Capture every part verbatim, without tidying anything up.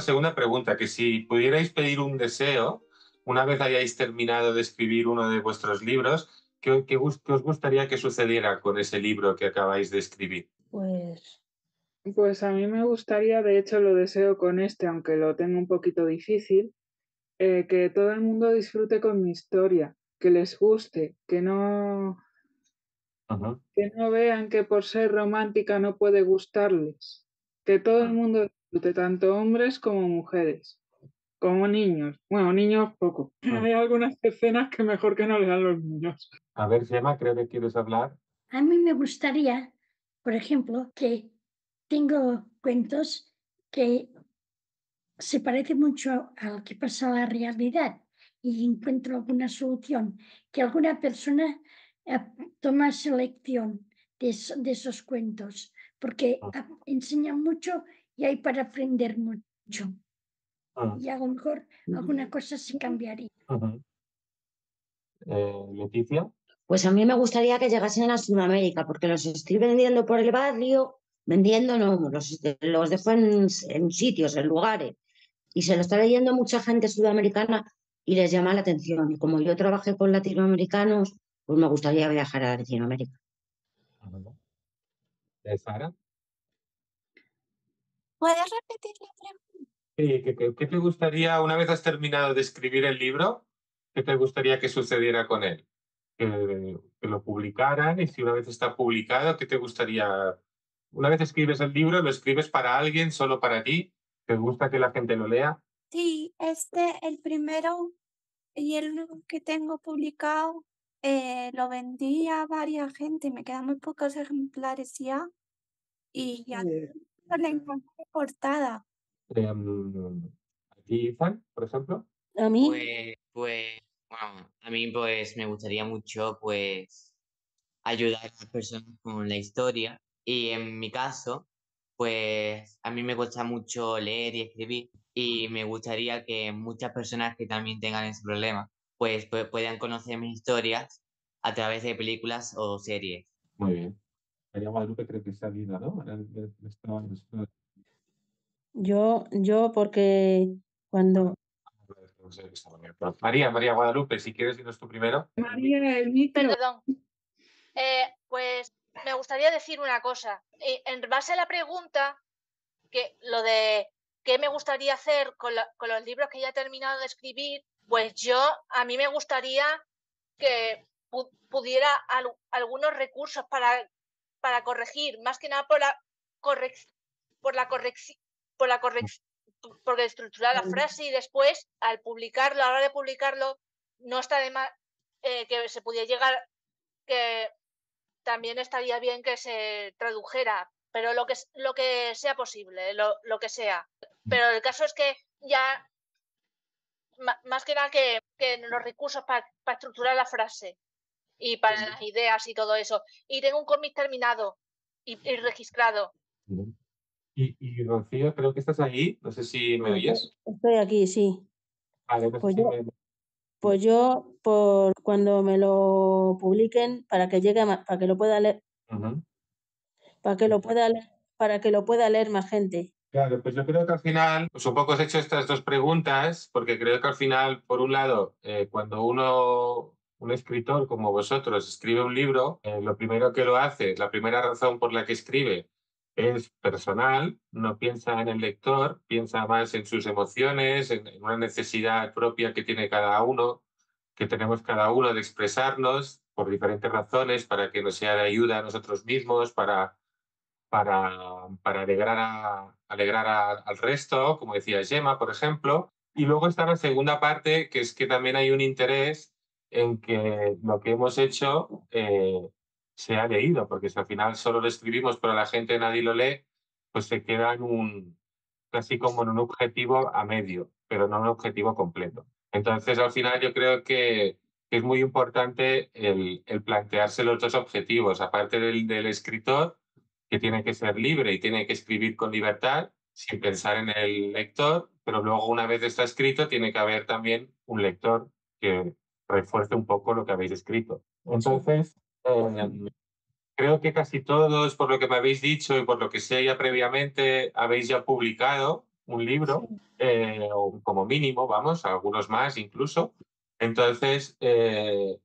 una segunda pregunta, que si pudierais pedir un deseo, una vez hayáis terminado de escribir uno de vuestros libros, ¿qué, qué, qué os gustaría que sucediera con ese libro que acabáis de escribir? Pues... Pues a mí me gustaría, de hecho lo deseo con este, aunque lo tengo un poquito difícil, eh, que todo el mundo disfrute con mi historia, que les guste, que no... Ajá. Que no vean que por ser romántica no puede gustarles. Que todo el mundo disfrute, tanto hombres como mujeres, como niños. Bueno, niños poco. Ajá. Hay algunas escenas que mejor que no le dan los niños. A ver, Gemma, creo que quieres hablar. A mí me gustaría, por ejemplo, que tengo cuentos que se parecen mucho al que pasa en la realidad y encuentro alguna solución, que alguna persona toma selección de, de esos cuentos, porque enseñan mucho y hay para aprender mucho. Y a lo mejor alguna cosa se cambiaría. Uh-huh. eh, ¿Leticia? Pues a mí me gustaría que llegasen a Sudamérica, porque los estoy vendiendo por el barrio... vendiendo, no, los, los dejo en, en sitios, en lugares, y se lo está leyendo mucha gente sudamericana y les llama la atención. Y como yo trabajé con latinoamericanos, pues me gustaría viajar a Latinoamérica. ¿Sara? ¿Puedes repetir la pregunta? Sí, ¿qué, qué, ¿Qué te gustaría, una vez has terminado de escribir el libro, qué te gustaría que sucediera con él? Que, que lo publicaran, y si una vez está publicado, ¿qué te gustaría...? Una vez escribes el libro, ¿lo escribes para alguien, solo para ti? ¿Te gusta que la gente lo lea? Sí, este, el primero y el único que tengo publicado, eh, lo vendí a varias gente, me quedan muy pocos ejemplares ya, y ya eh, la encontré cortada. Eh, ¿A ti, Izan, por ejemplo? ¿A mí? Pues, pues, bueno, a mí pues me gustaría mucho pues ayudar a las personas con la historia. Y en mi caso, pues a mí me cuesta mucho leer y escribir, y me gustaría que muchas personas que también tengan ese problema pues, pues puedan conocer mis historias a través de películas o series. Muy bien. María Guadalupe creo que está viva, ¿no? Yo, yo porque cuando... María, María Guadalupe, si quieres irnos tú primero. María, el mito. Perdón. Eh, pues... Me gustaría decir una cosa. En base a la pregunta, que lo de qué me gustaría hacer con, la, con los libros que ya he terminado de escribir, pues yo, a mí me gustaría que pu pudiera al algunos recursos para, para corregir, más que nada por la corrección, por la corrección, por la corrección, porque estructurar la frase, y después, al publicarlo, a la hora de publicarlo, no está de más eh, que se pudiera llegar, que también estaría bien que se tradujera, pero lo que, lo que sea posible, lo, lo que sea. Pero el caso es que ya, más que nada, que, que los recursos para pa estructurar la frase y para sí. Las ideas y todo eso. Y tengo un cómic terminado y, y registrado. Y, y Rocío, creo que estás allí, no sé si me oyes. Estoy aquí, sí. Vale, no pues sé yo... si me... Pues yo, por cuando me lo publiquen, para que llegue más, para que lo pueda leer, uh-huh. para que lo pueda leer, para que lo pueda leer más gente. Claro, pues yo creo que al final, pues un poco has hecho estas dos preguntas, porque creo que al final, por un lado, eh, cuando uno, un escritor como vosotros escribe un libro, eh, lo primero que lo hace, la primera razón por la que escribe es personal, no piensa en el lector, piensa más en sus emociones, en, en una necesidad propia que tiene cada uno, que tenemos cada uno de expresarnos por diferentes razones, para que nos sea de ayuda a nosotros mismos, para, para, para alegrar, a, alegrar a, al resto, como decía Gemma, por ejemplo. Y luego está la segunda parte, que es que también hay un interés en que lo que hemos hecho... Eh, se ha leído, porque si al final solo lo escribimos pero la gente nadie lo lee, pues se queda en un, casi como en un objetivo a medio, pero no en un objetivo completo. Entonces al final yo creo que, que es muy importante el, el plantearse los dos objetivos, aparte del, del escritor, que tiene que ser libre y tiene que escribir con libertad, sin pensar en el lector, pero luego una vez está escrito tiene que haber también un lector que refuerce un poco lo que habéis escrito. Entonces... Eh, creo que casi todos, por lo que me habéis dicho y por lo que sé ya previamente, habéis ya publicado un libro, eh, o como mínimo, vamos, algunos más incluso. Entonces, eh,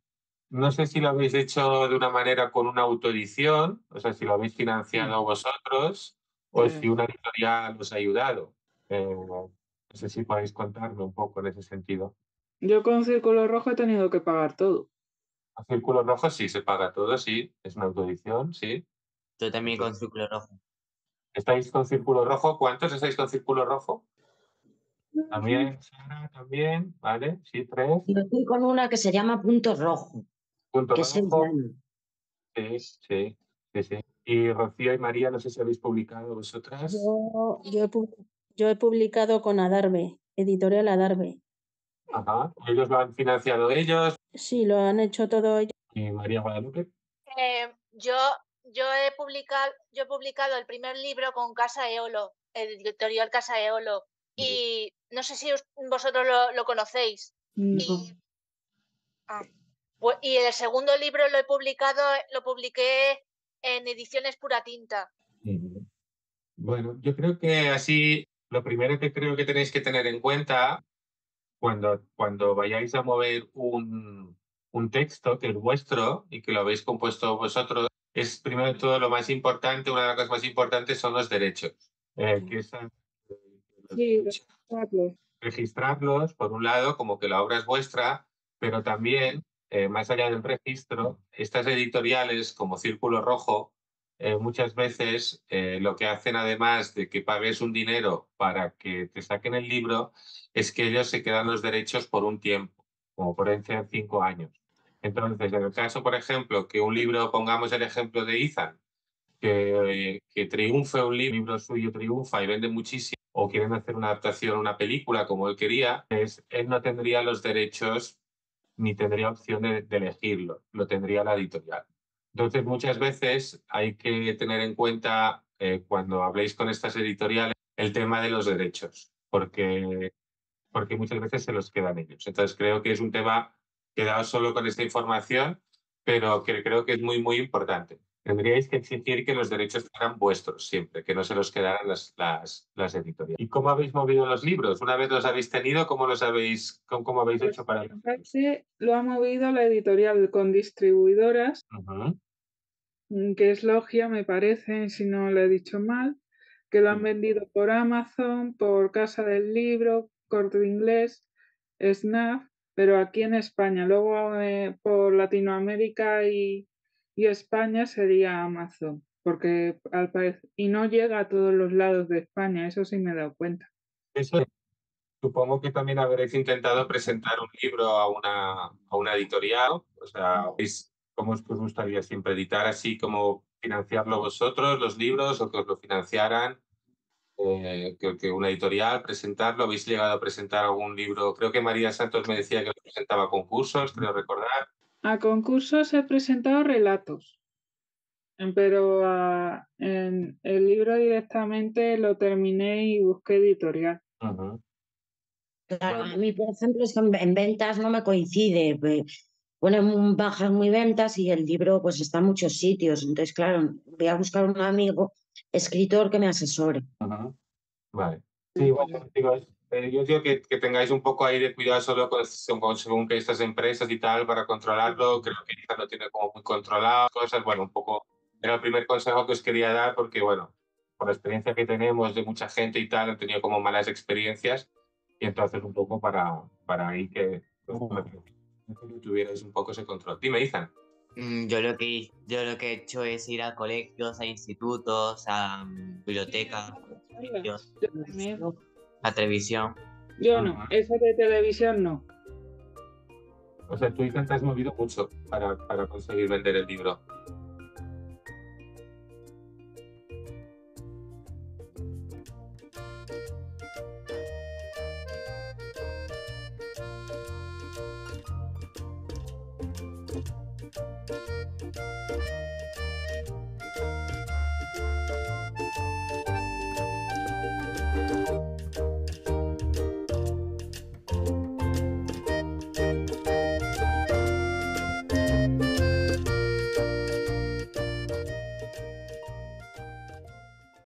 no sé si lo habéis hecho de una manera con una autoedición, o sea, si lo habéis financiado sí. vosotros, o sí. si una editorial os ha ayudado. Eh, no sé si podéis contarme un poco en ese sentido. Yo con Círculo Rojo he tenido que pagar todo. A Círculo Rojo sí, se paga todo, sí. Es una autoedición, sí. Yo también con Círculo Rojo. ¿Estáis con Círculo Rojo? ¿Cuántos estáis con Círculo Rojo? También, Sara, también, ¿vale? Sí, tres. Yo estoy con una que se llama Punto Rojo. Punto que Rojo. Sí, sí, sí, sí. Y Rocío y María, no sé si habéis publicado vosotras. Yo, yo, he, yo he publicado con Adarve, editorial Adarve. Ajá. ¿Ellos lo han financiado ellos? Sí, lo han hecho todo ellos. ¿Y María Guadalupe? Eh, yo, yo, he publicado, yo he publicado el primer libro con Casa Eolo, editorial Casa Eolo. Y no sé si vosotros lo, lo conocéis. No. Y, ah, pues, y el segundo libro lo he publicado, lo publiqué en Ediciones Pura Tinta. Bueno, yo creo que así lo primero que creo que tenéis que tener en cuenta cuando, cuando vayáis a mover un, un texto que es vuestro y que lo habéis compuesto vosotros, es primero de todo lo más importante, una de las cosas más importantes son los derechos. Eh, que es, Sí, registrarlos. registrarlos, por un lado, como que la obra es vuestra, pero también, eh, más allá del registro, estas editoriales como Círculo Rojo, eh, muchas veces eh, lo que hacen, además de que pagues un dinero para que te saquen el libro, es que ellos se quedan los derechos por un tiempo, como por ejemplo cinco años. Entonces, en el caso, por ejemplo, que un libro, pongamos el ejemplo de Ethan, que, que triunfe un libro, libro suyo triunfa y vende muchísimo, o quieren hacer una adaptación a una película como él quería, es, él no tendría los derechos ni tendría opción de, de elegirlo, lo tendría la editorial. Entonces, muchas veces hay que tener en cuenta, eh, cuando habléis con estas editoriales, el tema de los derechos, porque, porque muchas veces se los quedan ellos. Entonces, creo que es un tema quedado solo con esta información, pero que creo que es muy, muy importante. Tendríais que exigir que los derechos fueran vuestros siempre, que no se los quedaran las, las, las editoriales. ¿Y cómo habéis movido los libros? Una vez los habéis tenido, ¿cómo los habéis, cómo, cómo habéis pues hecho para...? Sí, lo ha movido la editorial con distribuidoras, uh-huh. que es Logia, me parece, si no lo he dicho mal, que lo han uh-huh. vendido por Amazon, por Casa del Libro, Corte de Inglés, SNAP, pero aquí en España. Luego eh, por Latinoamérica y... Y España sería Amazon, porque al parecer, y no llega a todos los lados de España, eso sí me he dado cuenta. Eso, supongo que también habréis intentado presentar un libro a una, a una editorial, o sea, ¿cómo os gustaría siempre editar así, como financiarlo vosotros, los libros, o que os lo financiaran, eh, que, que una editorial, presentarlo? ¿Habéis llegado a presentar algún libro? Creo que María Santos me decía que lo presentaba a concursos, creo recordar. A concursos he presentado relatos, pero a, en el libro directamente lo terminé y busqué editorial. Uh-huh. Claro, a mí, por ejemplo, es que en ventas no me coincide. Ponen bajas muy ventas y el libro pues está en muchos sitios. Entonces, claro, voy a buscar un amigo escritor que me asesore. Uh-huh. Vale. Sí, bueno, digo eso. Yo digo que, que tengáis un poco ahí de cuidado solo con, según, según que estas empresas y tal, para controlarlo. Creo que quizás lo tiene como muy controlado. Cosas, bueno, un poco era el primer consejo que os quería dar porque, bueno, por la experiencia que tenemos de mucha gente y tal, han tenido como malas experiencias y entonces un poco para, para ahí que, que tuvierais un poco ese control. Dime, Izan. Yo lo que yo lo que he hecho es ir a colegios, a institutos, a bibliotecas, a televisión. Yo no, uh-huh. eso de televisión no. O sea, tú te has movido mucho para, para conseguir vender el libro.